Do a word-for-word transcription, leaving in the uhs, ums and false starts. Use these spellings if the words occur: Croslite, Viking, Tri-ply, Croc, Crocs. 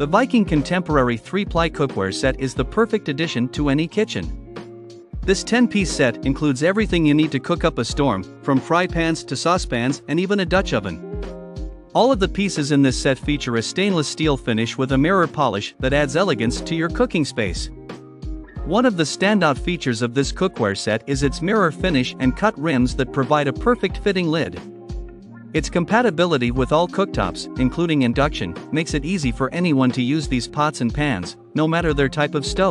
The Viking contemporary three-ply cookware set is the perfect addition to any kitchen. This ten-piece set includes everything you need to cook up a storm, from fry pans to saucepans and even a Dutch oven. All of the pieces in this set feature a stainless steel finish with a mirror polish that adds elegance to your cooking space. One of the standout features of this cookware set is its mirror finish and cut rims that provide a perfect fitting lid. Its compatibility with all cooktops, including induction, makes it easy for anyone to use these pots and pans, no matter their type of stove.